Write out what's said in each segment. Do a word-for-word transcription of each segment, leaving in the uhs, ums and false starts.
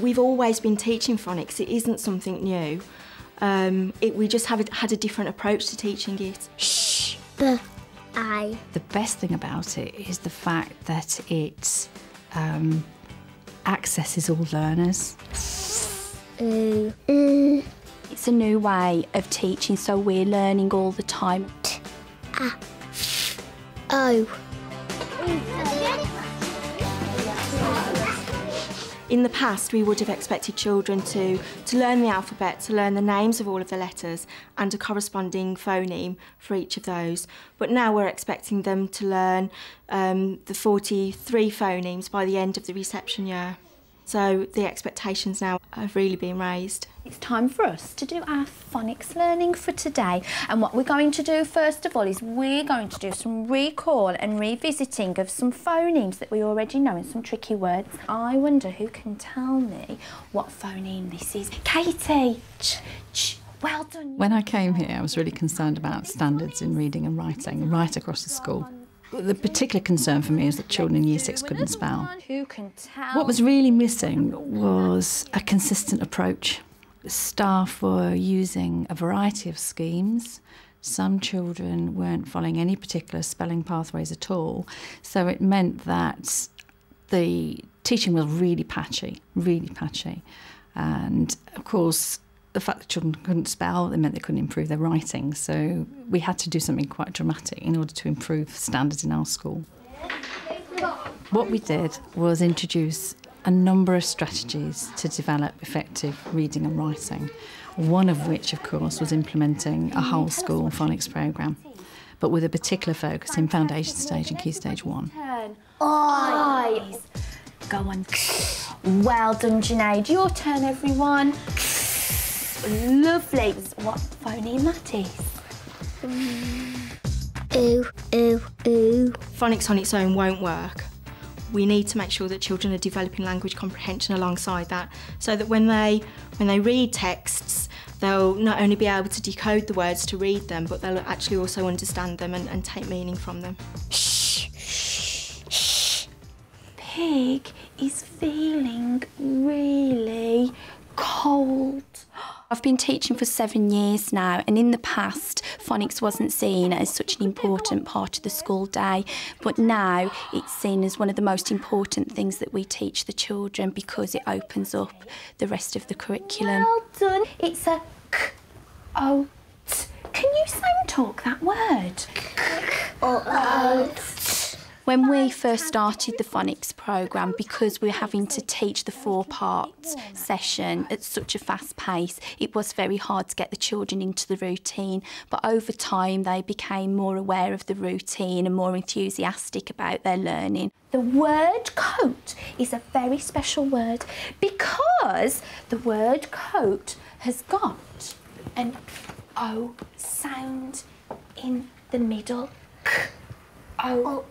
We've always been teaching phonics, it isn't something new. Um, it, we just have a, had a different approach to teaching it. Shh! The I. The best thing about it is the fact that it um, accesses all learners. Ooh. Mm. It's a new way of teaching, so we're learning all the time. T, A, F, O. In the past, we would have expected children to, to learn the alphabet, to learn the names of all of the letters and a corresponding phoneme for each of those. But now we're expecting them to learn um, the forty-three phonemes by the end of the reception year. So the expectations now have really been raised. It's time for us to do our phonics learning for today. And what we're going to do first of all is we're going to do some recall and revisiting of some phonemes that we already know and some tricky words. I wonder who can tell me what phoneme this is. Katie! Ch, ch. Well done. When I came here, I was really concerned about standards in reading and writing right across the school. The particular concern for me is that children in Year six couldn't spell. What was really missing was a consistent approach. Staff were using a variety of schemes. Some children weren't following any particular spelling pathways at all, so it meant that the teaching was really patchy, really patchy. And, of course, the fact that children couldn't spell, it meant they couldn't improve their writing, so we had to do something quite dramatic in order to improve standards in our school. What we did was introduce a number of strategies to develop effective reading and writing, one of which, of course, was implementing a whole school phonics programme, but with a particular focus in foundation stage and key stage one. Eyes. Go on. Well done, Junaid. Your turn, everyone. Lovely. What phoneme that is? Mm. Ooh, ooh, ooh. Phonics on its own won't work. We need to make sure that children are developing language comprehension alongside that, so that when they when they read texts, they'll not only be able to decode the words to read them, but they'll actually also understand them and, and take meaning from them. Shh, shh, shh. Pig is feeling really cold. I've been teaching for seven years now, and in the past phonics wasn't seen as such an important part of the school day, but now it's seen as one of the most important things that we teach the children because it opens up the rest of the curriculum. Well done. It's a k-o-t. Can you sound talk that word? K-o-t. When we first started the phonics programme, because we were having to teach the four-part session at such a fast pace, it was very hard to get the children into the routine. But over time, they became more aware of the routine and more enthusiastic about their learning. The word coat is a very special word because the word coat has got an O sound in the middle. K-o.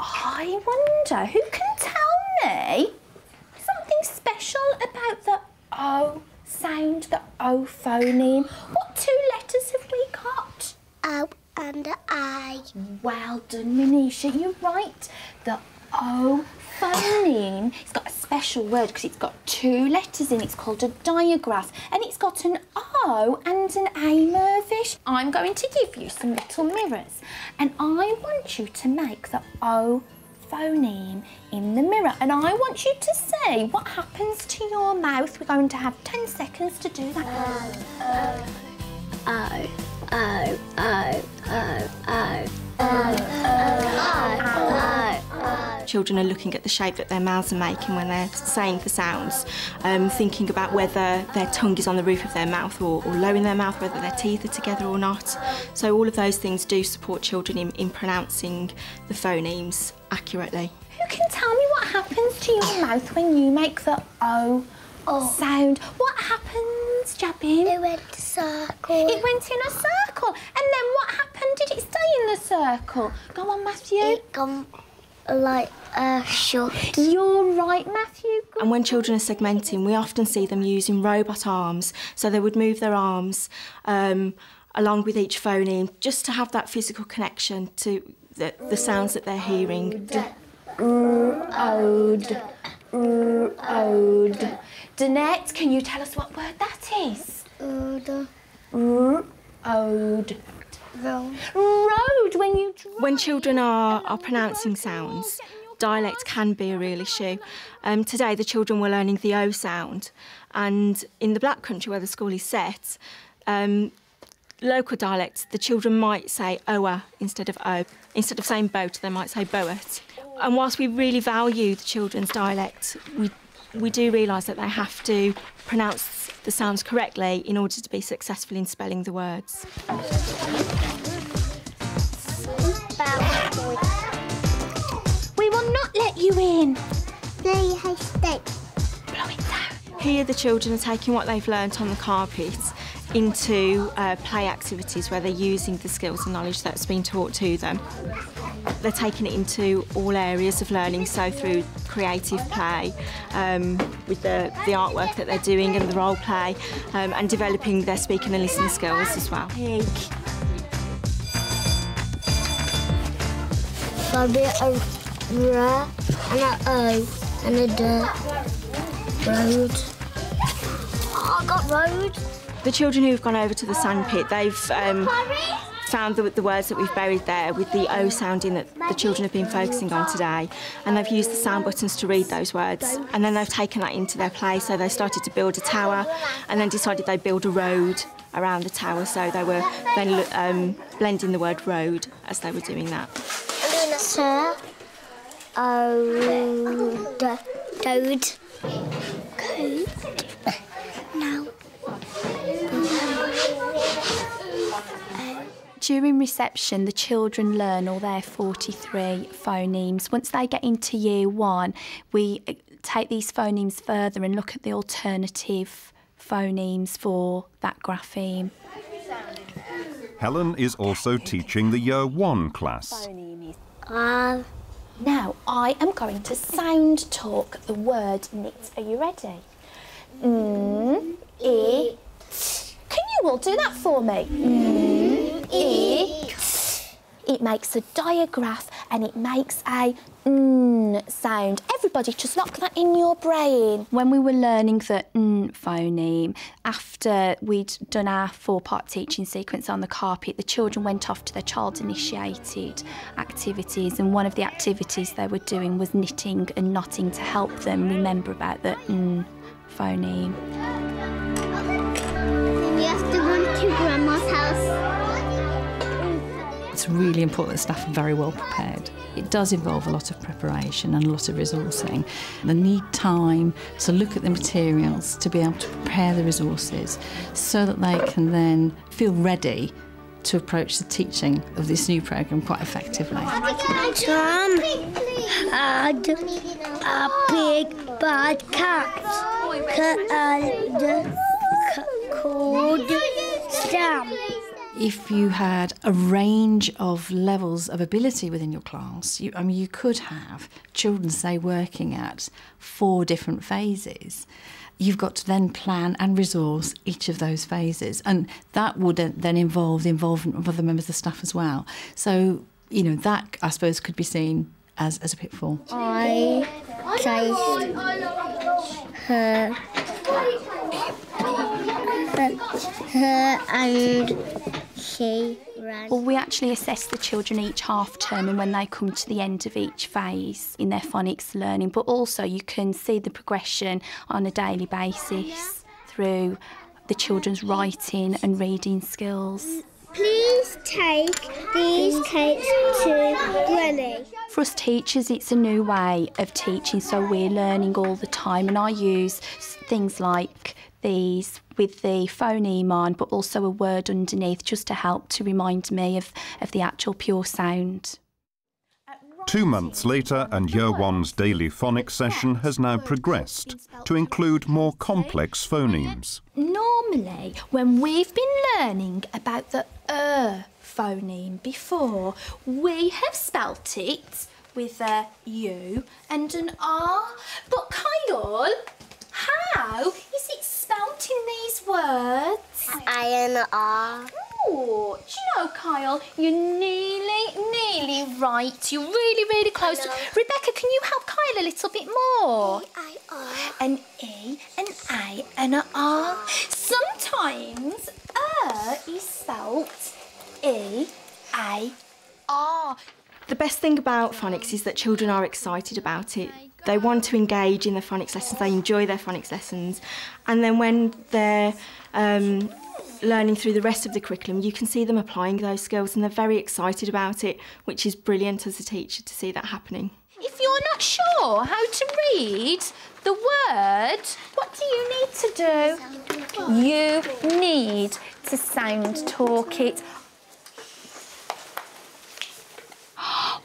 I wonder who can tell me something special about the O sound, the O phoneme. What two letters have we got? O and I. Well done, Manisha, you're right. The O phoneme, it's got a special word because it's got two letters in it. It's called a digraph, and it's got an O and an A, Mervish. I'm going to give you some little mirrors, and I want you to make the O phoneme in the mirror, and I want you to see what happens to your mouth. We're going to have ten seconds to do that. O, O, O, O, O, O, O, O, O. Children are looking at the shape that their mouths are making when they're saying the sounds, um, thinking about whether their tongue is on the roof of their mouth or, or low in their mouth, whether their teeth are together or not. So all of those things do support children in, in pronouncing the phonemes accurately. Who can tell me what happens to your mouth when you make the O oh. sound? What happens, Jabin? It went in a circle. It went in a circle. And then what happened? Did it stay in the circle? Go on, Matthew. It gone. Like a shot. You're right, Matthew. And when children are segmenting, we often see them using robot arms. So they would move their arms um, along with each phoneme just to have that physical connection to the, the sounds that they're hearing. Ode. Ode. Road. Danette, can you tell us what word that is? Road. Road. Road. When you drive. When children are are pronouncing sounds, dialect can be a real issue. Um, today, the children were learning the O sound, and in the Black Country where the school is set, um, local dialects, the children might say oa instead of o. Instead of saying boat, they might say boat. And whilst we really value the children's dialect, we, we do realise that they have to pronounce the sounds correctly in order to be successful in spelling the words. We will not let you in. Play high stake. Blow it down. Here the children are taking what they've learnt on the carpet into uh, play activities where they're using the skills and knowledge that's been taught to them. They're taking it into all areas of learning, so through creative play, um, with the, the artwork that they're doing and the role play, um, and developing their speaking and listening skills as well. There'll be a R and a O and a D. Road. Oh, I got road. The children who've gone over to the sandpit, they've um, found the, the words that we've buried there with the O sounding that the children have been focusing on today, and they've used the sound buttons to read those words, and then they've taken that into their play, so they started to build a tower and then decided they'd build a road around the tower, so they were then um, blending the word road as they were doing that. Sir, O, Dode, Code. During reception, the children learn all their forty-three phonemes. Once they get into year one, we take these phonemes further and look at the alternative phonemes for that grapheme. Helen is also teaching the year one class. Uh, now I am going to sound talk the word knit. Are you ready? Mm, e. Can you all do that for me? Mm. It. It makes a digraph and it makes a mm sound. Everybody just lock that in your brain. When we were learning the mm phoneme, after we'd done our four-part teaching sequence on the carpet, the children went off to their child-initiated activities, and one of the activities they were doing was knitting and knotting to help them remember about the mm phoneme. We have to run to Grandma's house. It's really important that staff are very well prepared. It does involve a lot of preparation and a lot of resourcing. They need time to look at the materials, to be able to prepare the resources so that they can then feel ready to approach the teaching of this new programme quite effectively. Tom had a big bad cat called Sam. If you had a range of levels of ability within your class, you, I mean, you could have children, say, working at four different phases. You've got to then plan and resource each of those phases, and that would then involve the involvement of other members of staff as well. So, you know, that, I suppose, could be seen as, as a pitfall. I placed her, her and... She ran. Well, we actually assess the children each half term and when they come to the end of each phase in their phonics learning, but also you can see the progression on a daily basis through the children's writing and reading skills. Please take these cakes to Granny. For us teachers, it's a new way of teaching, so we're learning all the time, and I use things like these with the phoneme on, but also a word underneath, just to help to remind me of, of the actual pure sound. Two months later, and Year One's daily phonics session has now progressed to include more complex phonemes. Normally, when we've been learning about the er phoneme before, we have spelt it with a U and an R, but Kyle, how is it spelt in these words? I N R. Oh, do you know, Kyle, you're nearly, nearly right. You're really, really close. Rebecca, can you help Kyle a little bit more? I an E, an A and an R. Sometimes er is spelt E A R. The best thing about phonics is that children are excited about it. They want to engage in their phonics lessons, they enjoy their phonics lessons, and then when they're um, learning through the rest of the curriculum you can see them applying those skills and they're very excited about it, which is brilliant as a teacher to see that happening. If you're not sure how to read the word, what do you need to do? You need to sound talk it.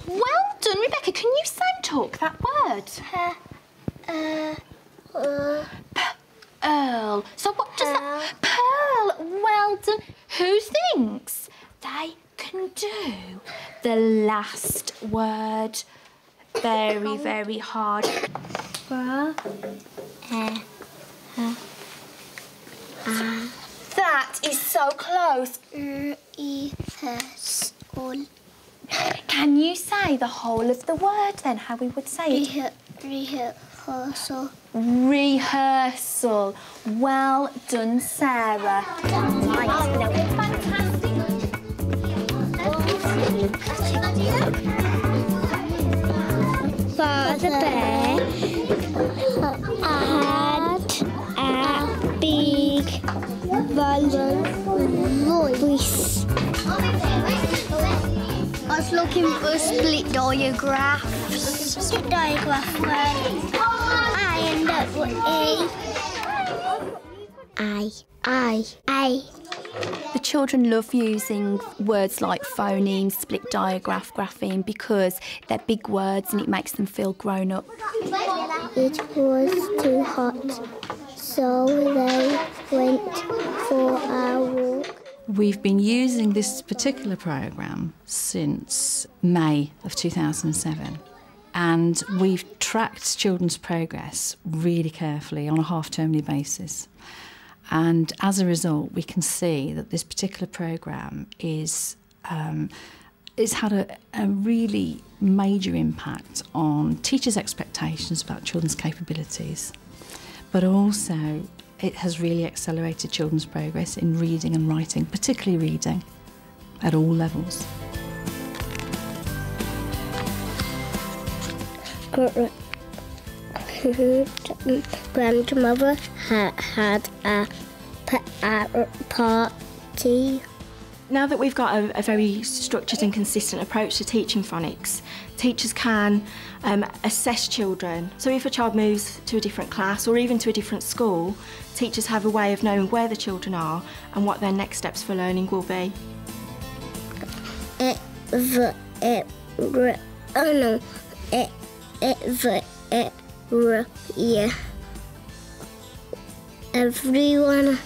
Well done, Rebecca. Can you sound talk that word? P, uh, uh, P Earl. So what does that? Pearl. Well done. Who thinks they can do the last word? Very, very hard. Uh, uh, uh, uh. That is so close. Can you say the whole of the word then, how we would say it? Rehe rehearsal. Rehearsal. Well done, Sarah. Father Bear had a big voice. I was looking for split digraphs. Split digraph where I end up with E. I, I, I. The children love using words like phonemes, split digraph, grapheme, because they're big words and it makes them feel grown up. It was too hot, so they went for a walk. We've been using this particular programme since May of two thousand seven, and we've tracked children's progress really carefully on a half-termly basis. And as a result, we can see that this particular programme is um, it's had a, a really major impact on teachers' expectations about children's capabilities, but also it has really accelerated children's progress in reading and writing, particularly reading, at all levels. Grandmother had a party. Now that we've got a, a very structured and consistent approach to teaching phonics, teachers can um, assess children. So if a child moves to a different class or even to a different school, teachers have a way of knowing where the children are and what their next steps for learning will be. Everyone